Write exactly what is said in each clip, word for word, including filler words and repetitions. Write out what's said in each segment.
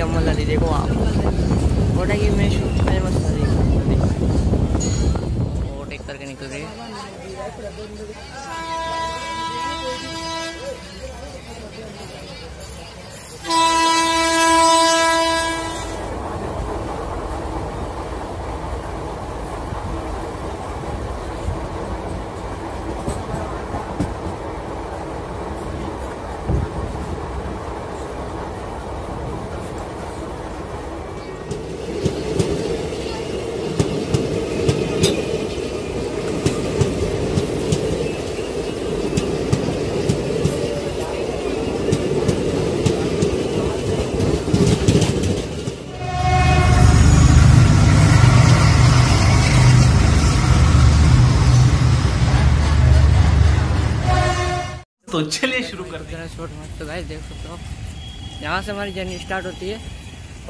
चम्मच दी देखो आप बोटा की मैं शूट मैंने मस्त देखो वो टेक करके निकल रही तो चलिए शुरू करते हैं शॉर्ट में। तो गाइस देख सकते हो यहाँ से हमारी जर्नी स्टार्ट होती है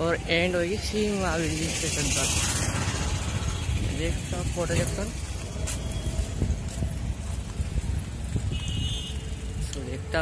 और एंड होगी सीम आवेली स्टेशन पर। देख सकते हो फोटो सेक्शन। तो देखता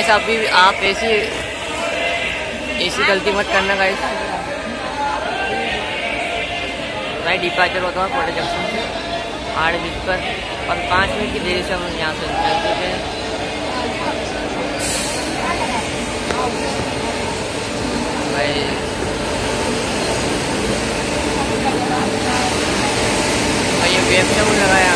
गाइस अभी आप ऐसी ऐसी गलती मत करना गाइस। भाई डिपार्चर होता है फोटो जंक्शन से आठ बीस पर और पाँच मिनट की देरी से हम यहाँ से निकलते थे भाई। भाई ये वेब से मुझे लगाया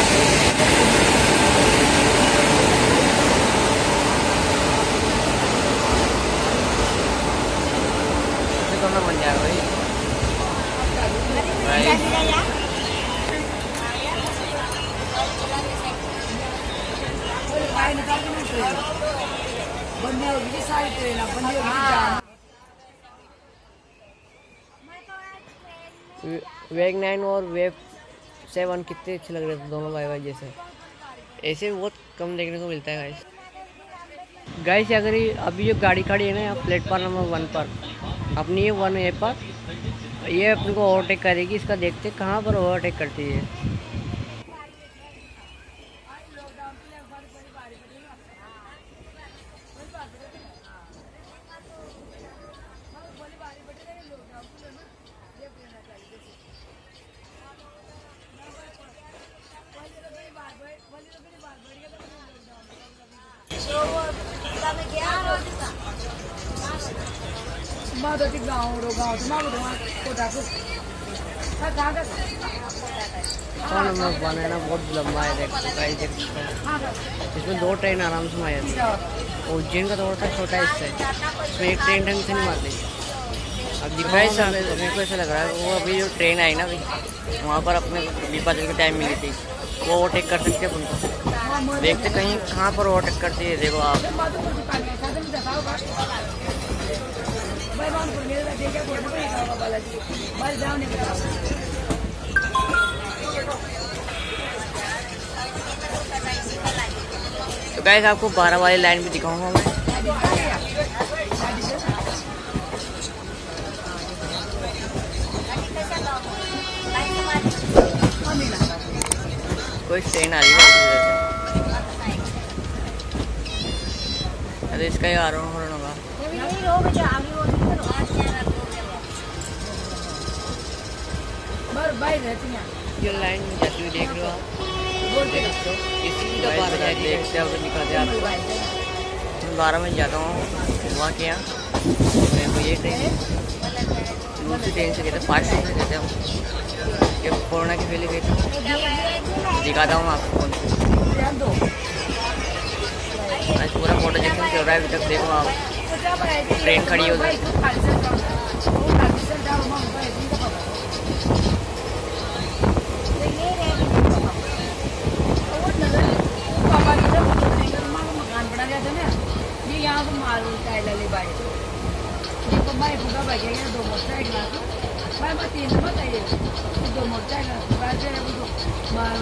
बन जाएगा भाई। वेग नाइन और वेग सेवन कितने अच्छे लग रहे थे दोनों भाई भाई जैसे। ऐसे बहुत कम देखने को मिलता है गाइस। गाइस अगर अभी जो गाड़ी खड़ी है ना प्लेटफॉर्म नंबर वन पर अपनी ये वन ए पर ये अपने को ओवरटेक करेगी। इसका देखते कहाँ पर ओवरटेक करती है। माँ तो ठीक गाँव रो गाँव तो माँ तो वहाँ को डाकू बनाना बहुत लंबा है, देखो इसमें दो ट्रेन आराम से मार जाती है। उज्जैन का थोड़ा सा छोटा हिस्सा है, इसमें एक ट्रेन ढंग से नहीं मारती। अब दिखाई सामने मेरे को ऐसा लग रहा है वो अभी जो ट्रेन आई ना, अभी वहाँ पर अपने विभाजन के टाइम मिली थी, वो ओवरटेक कर सकते हैं उनको। देखते कहीं कहाँ पर ओवरटेक करती है, देखो आप। तो गाइस आपको बारह वाली लाइन भी दिखाऊंगा मैं। कोई ट्रेन आ रही है, अरे इसका ही आरोहण हो रहा होगा। ये लाइन जाती हुई देख लो आप। बारह में जाता हूँ वहाँ के यहाँ, मेरे को ये ट्रेन दूसरी ट्रेन से गया था, पाँच ट्रेन से जाता हूँ। ये कोरोना के पहले गए थे, दिखाता हूँ आपको फोन पर। आज पूरा फोटो सेक्शन चल रहा है, अभी तक देखो आप ट्रेन खड़ी हो गई।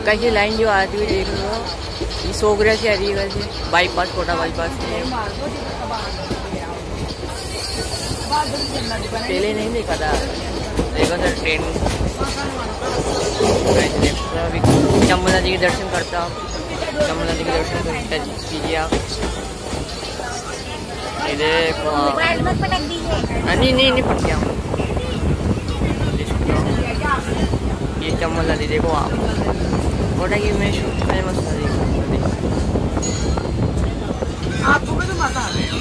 कैसे लाइन जो आती हुई देख लो, ये सोगरिया से आ रही है वैसे, बाईपास कोटा बाईपास से। पहले नहीं देखा था, देखो सर ट्रेन। चंबला जी के दर्शन करता हूँ, चंबला जी के दर्शन कीजिए आप। देखो नहीं नहीं नहीं पट गया ये चम्मच दी, देखो आप बोटा की मैं शूट करने मस्त दी। आपको भी तो मजा आ रहा है।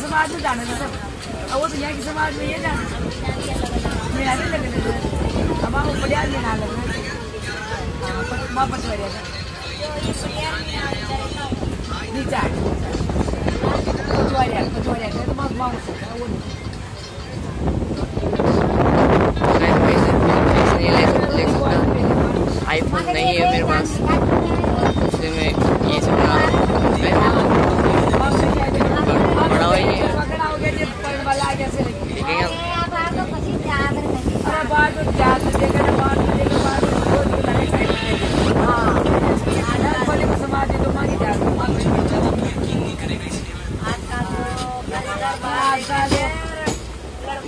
समाज में जाना था, वो दुनिया की समाज में ये जाना मेरा नहीं लग रहा है। अब आपको बढ़िया लेना लग रहा है, माँ पटवरिया नीचा पटवरिया पटवरिया तो माँ माँ वो आईफोन नहीं है मेरे पास, इसलिए मैं ये सब बना रहा हूँ।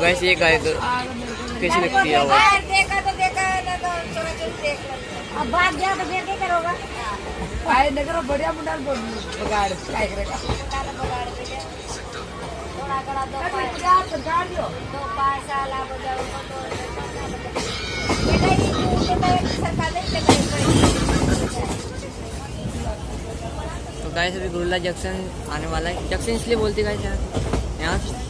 वैसे ये गाय तो कैसी लगती है, देखा तो देखा ना तो थोड़ा चल देख लो। अब भाग गया तो फिर क्या करोगा? भाई देखो बढ़िया मुंडा बगाड़ क्या करेगा, बगाड़ पे थोड़ा कड़ा दो क्या गाड़ दो दो पैसा ला बजाओ तो बेटा ये तो सरकार ने तो गाइस अभी गुरुला जंक्शन आने वाला है। जंक्शन इसलिए बोलते गाइस यार, यहाँ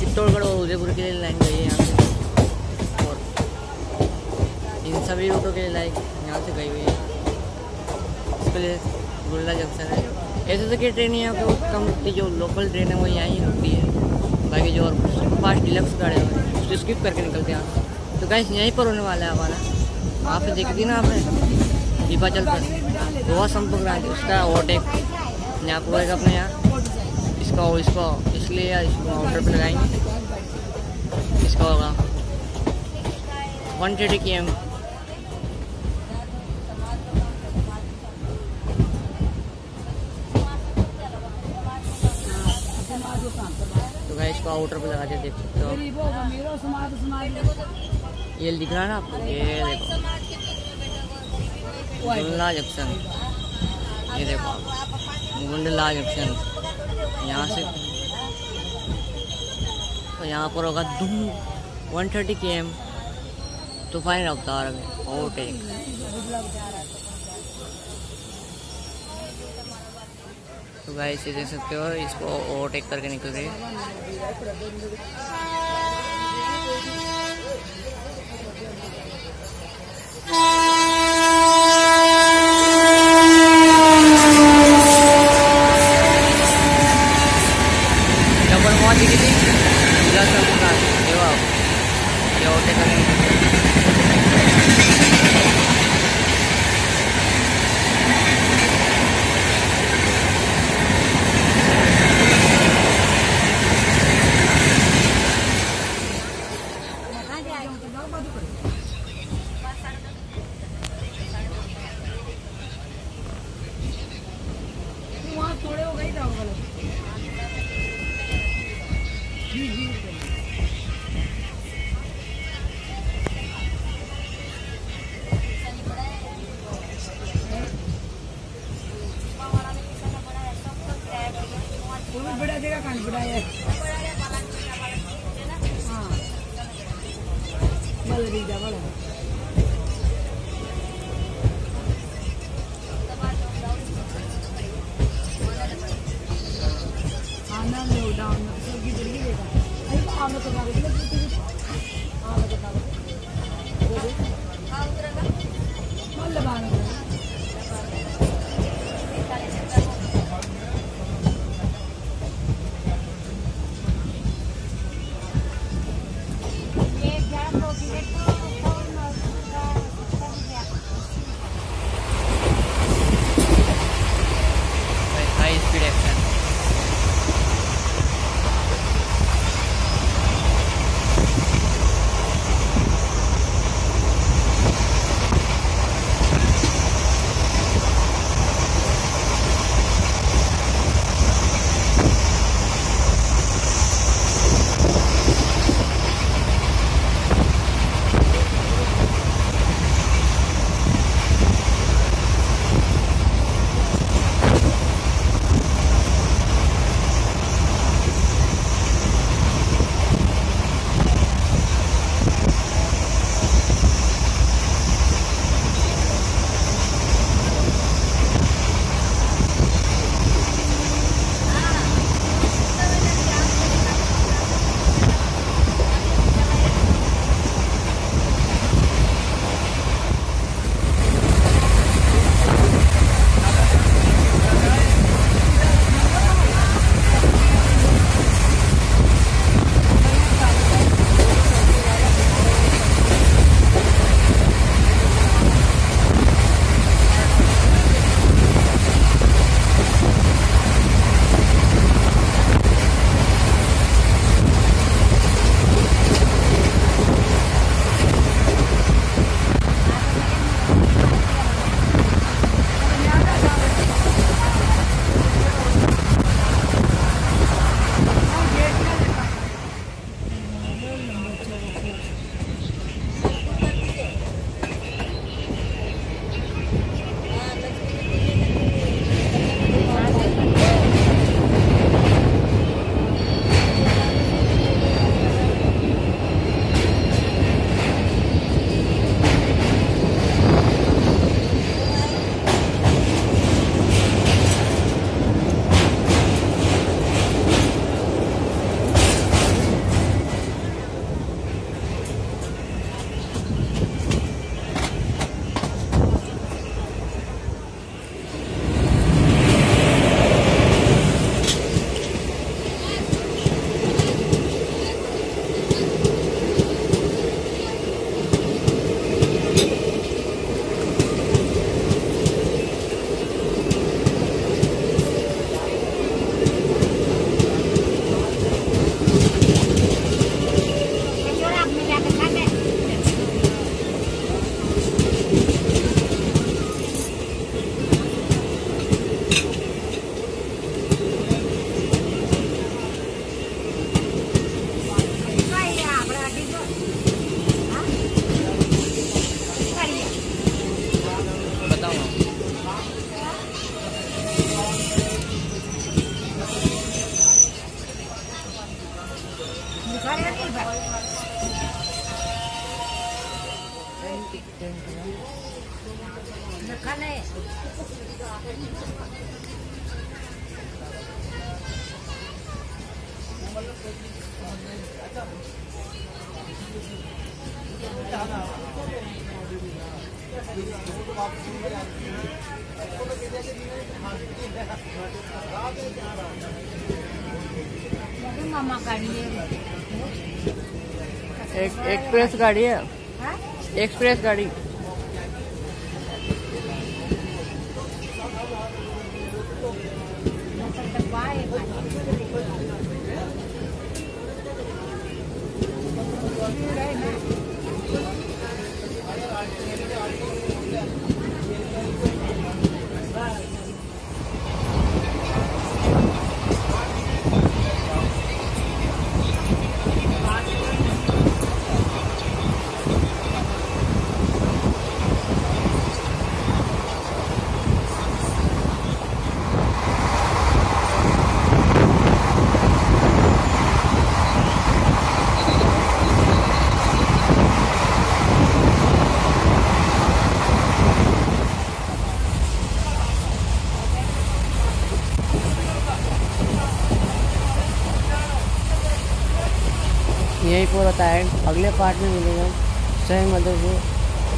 चित्तौड़गढ़ और उदयपुर के लिए लाइन गई है यहाँ से, और इन सभी रूटों के लिए लाइन यहाँ से गई हुई है। इसके लिए गुरुला जंक्शन है। ऐसे तो कि ट्रेन यहाँ पे कम की जो लोकल ट्रेन है वो यहाँ ही रुकती है, बाकी जो और फास्ट डिलक्स गाड़ियाँ हैं उसको स्किप करके निकलते हैं यहाँ। तो गाइस यहीं पर होने वाला है हमारा, वहाँ पर देखी थी ना आपने दीपाचल पर गोवा संपर्क क्रांति, उसका ओवरटेक यहाँ आपको होगा अपने यहाँ। इसका और इसका इसलिए यार इसको ऑर्डर पर लगाएंगे, इसका होगा वन थर्टी के एम। तो गाइस इसका आउटर पे लगा दिया, देख सकते हो। ये दिख रहा है ना आपको, ये देखो गुंडला जंक्शन, ये देखो गुंडला जंक्शन। यहाँ से तो यहाँ पर होगा धूम एक सौ तीस किलोमीटर तो फाइन अवतार में ओवरटेक। तो गाइस ये देख सकते हो, इसको ओवरटेक करके निकल रही है। मामा गाड़ी है, एक एक्सप्रेस गाड़ी है, एक्सप्रेस गाड़ी यही पूरा था एंड अगले पार्ट में मिलेगा सेम मदर से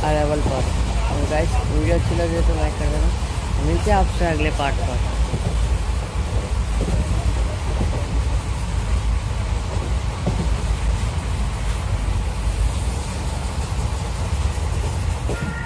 अराइवल पर। और गाइस वीडियो अच्छी लगे तो लाइक कर देना, मिलते हैं आपसे अगले पार्ट पर।